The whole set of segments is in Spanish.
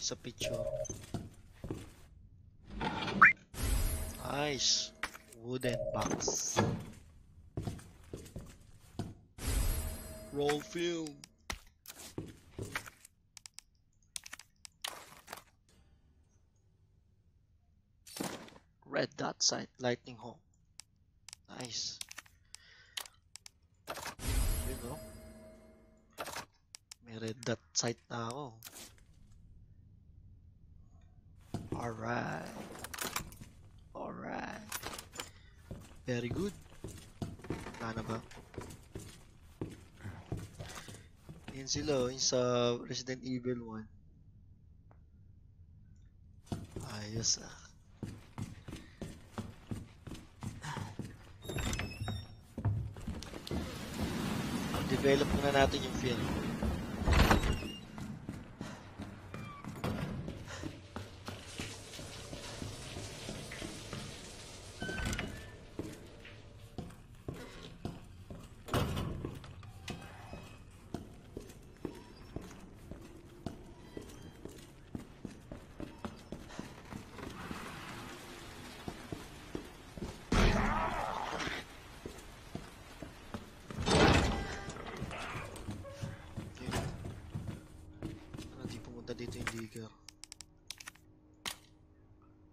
It's a picture. Nice wooden box. Roll film. Red dot sight, Lightning Hawk. Nice. There you go. May red dot sight na ako. Alright. Alright. Very good. Wala na ba? Yan sila, yung sa Resident Evil 1. Ayos ah. Develop na natin yung film.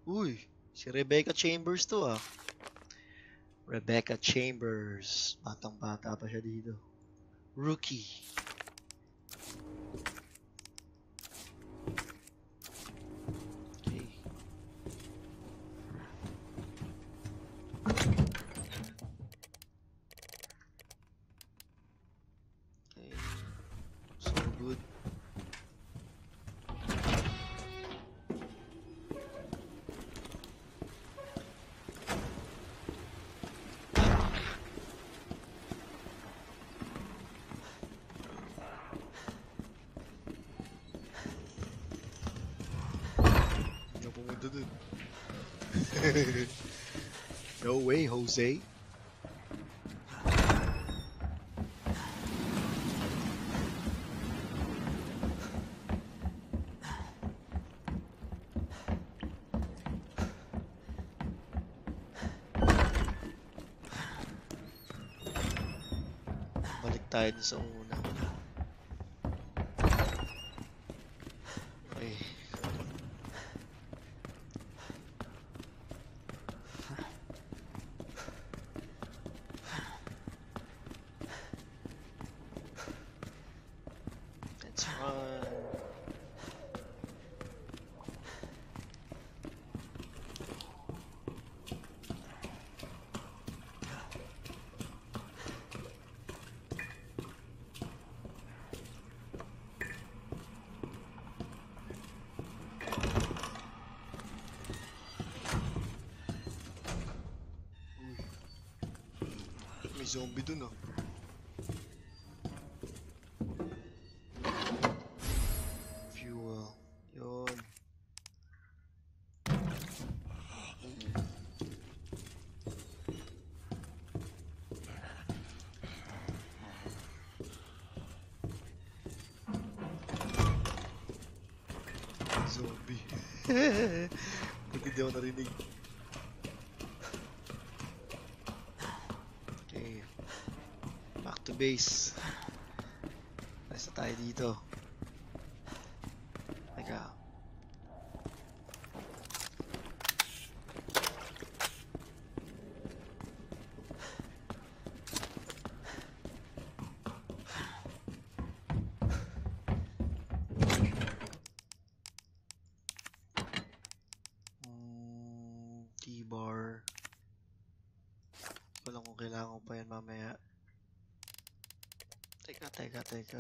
Uy, si Rebecca Chambers to ah. Rebecca Chambers, batang bata pa siya dito. Rookie. Okay. Okay. So good. No way, Jose. Balik tayo din sa una. Zombie dun ah. Fuel. Yun. Zombie. Bakit di ako narinig? Base. Resta tayo dito. Teka. T-bar. Wala kong kailangan pa yan mamaya. Teka. Okay.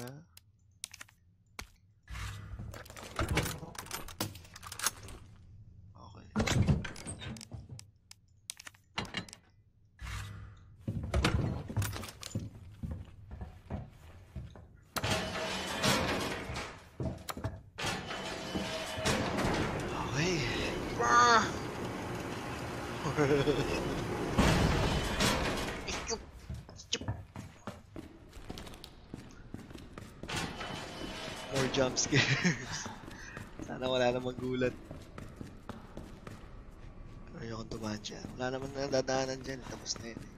Okay. Ah! Jump scares. Sana wala namang gulat. Ayokong tumahan dyan. Wala naman na dadaanan dyan. Tapos na yun eh.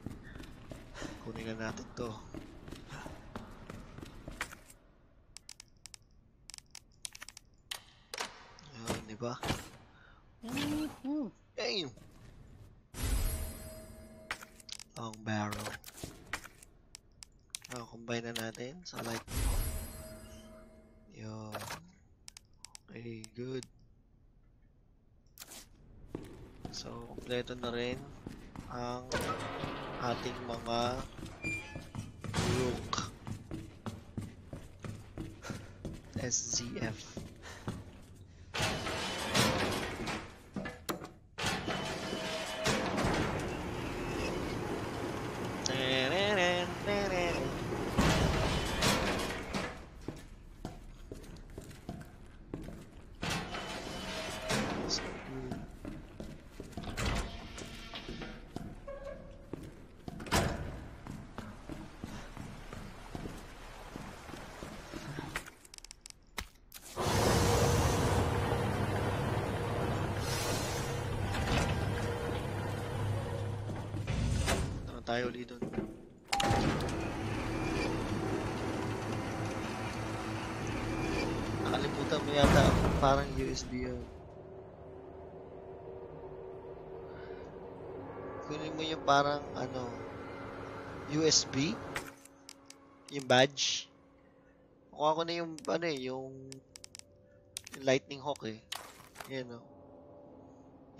Kunin na natin to. Ayun, diba? Damn! Long barrel. Oh, combine na natin sa Lightning Hawk. Yun. Okay, good. So, kompleto na rin ang ating mga look SZF. Tayo ulit doon. Nakalimutan mo yata ako, parang USB yun. Kunin mo yung parang ano USB, yung badge. Kuha ko na yung ano eh, yung Lightning Hawk eh. Yan o.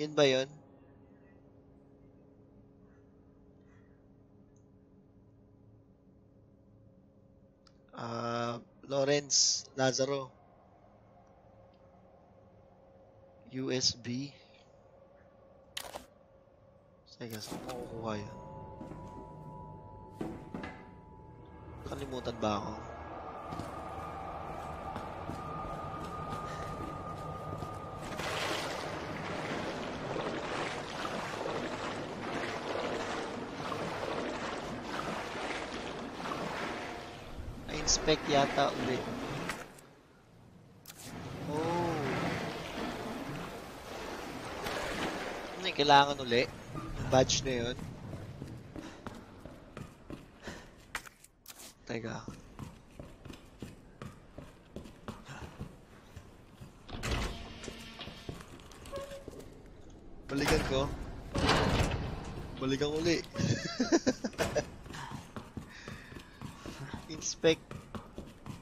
Yan ba yun? Lorenz Lazaro USB. Sige, saan ko kukuha yan? Kalimutan ba ako? Inspect yata ulit. Oh. Hindi kailangan ulit. Badge na yun. Teka. Balikan ko. Balikan ulit. Inspect.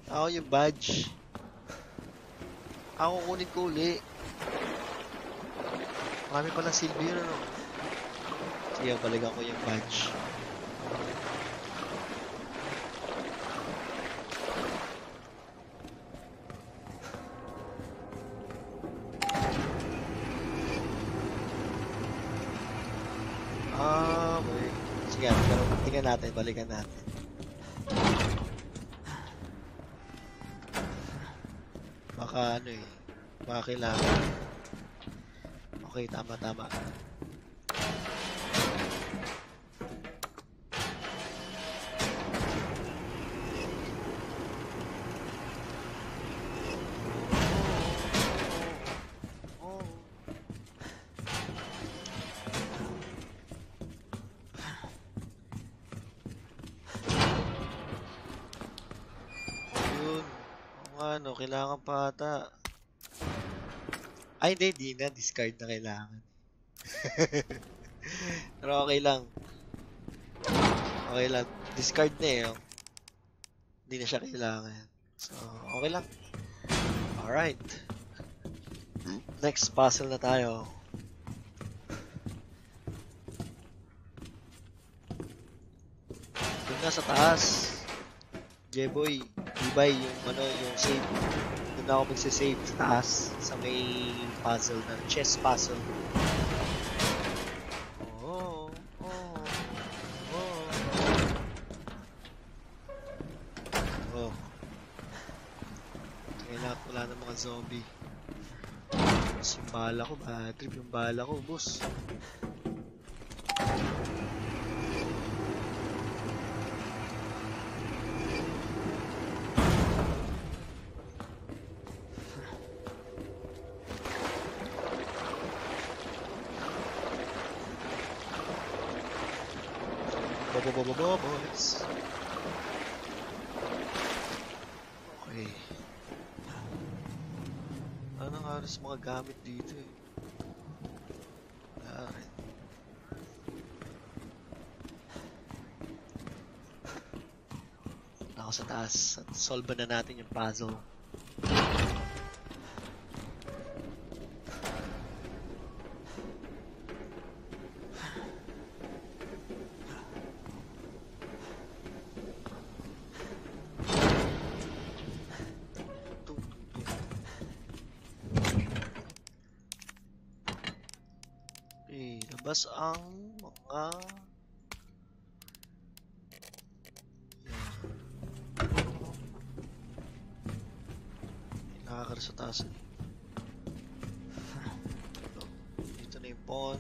Ako yung badge. Ako kukunin ko uli. Marami palang silver, ano? Sige, balikan ko yung badge. Ah, boy. Sige, tingnan natin. Balikan natin. Ano eh, baka kailangan. Okay, tama. Kailangan pa ata. Ay, hindi na. Discard na kailangan. Pero okay lang. Okay lang. Discard na eh. Oh. Hindi na siya kailangan. So, okay lang. Alright. Next puzzle na tayo. Doon na sa taas. Jeboy, ibay yung ano, yung save. Doon ako magsisave sa taas sa may puzzle na chess puzzle. Oh. Kailangan wala ng mga zombie. Mas yung bala ko, trip yung bala ko, boss. Boys. Okay. Anong halos mga gamit dito eh? Wala rin. Punta ako sa taas at solve na natin yung puzzle. Labas ang mga nakakar sa taas eh. Dito na yung pawn.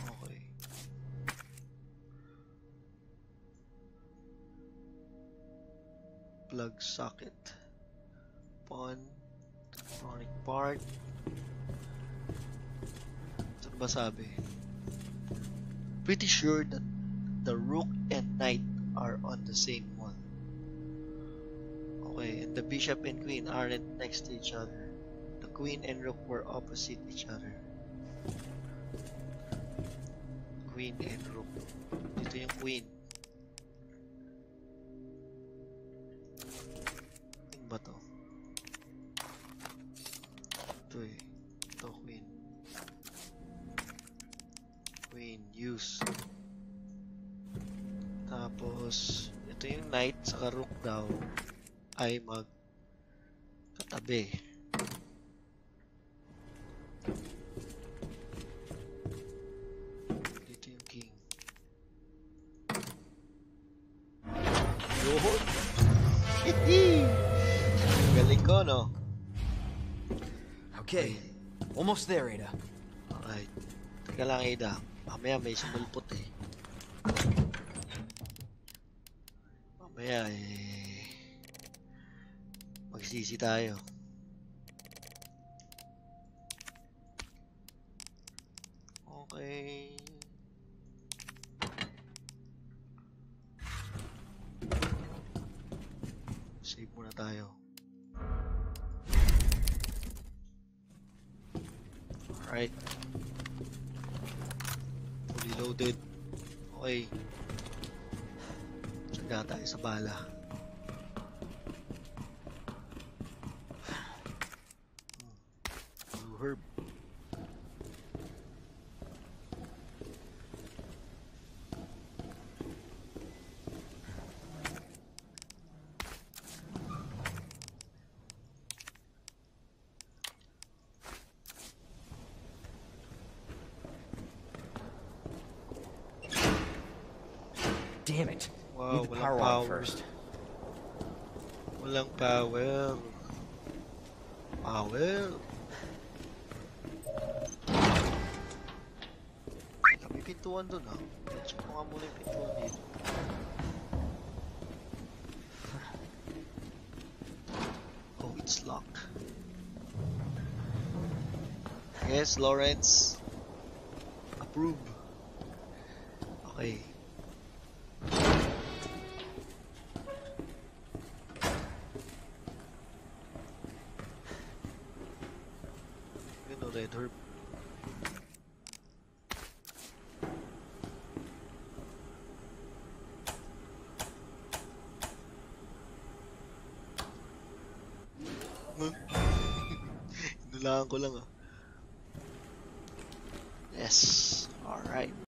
Okay. Plug socket, pawn, electronic part. Ba sabi? Pretty sure that the rook and knight are on the same one. Okay, and the bishop and queen aren't next to each other. The queen and rook were opposite each other. Queen and rook. Dito yung queen. Ano ba to? Ito eh. Ito queen. Use. Tapos ito yung knight saka rook daw ay magkatabi. Dito yung king. Yohon! Galing ko, no? Okay. Almost there, Ada. Alright. Teka lang, Ada. Mamaya may sumulpot eh. Mamaya eh. Magsisi tayo. Okay. Save muna tayo. Alright. Loaded. Okay. Tsaga tayo sa bala. Blue herb. Damn it. Wow, need the power on first. Walang power. Power. May pintuan dun ha. Check ko nga muna yung pintuan dito. Oh, it's locked. Yes, Lorenz. Approve. Okay. Ko lang ah. Yes. All right.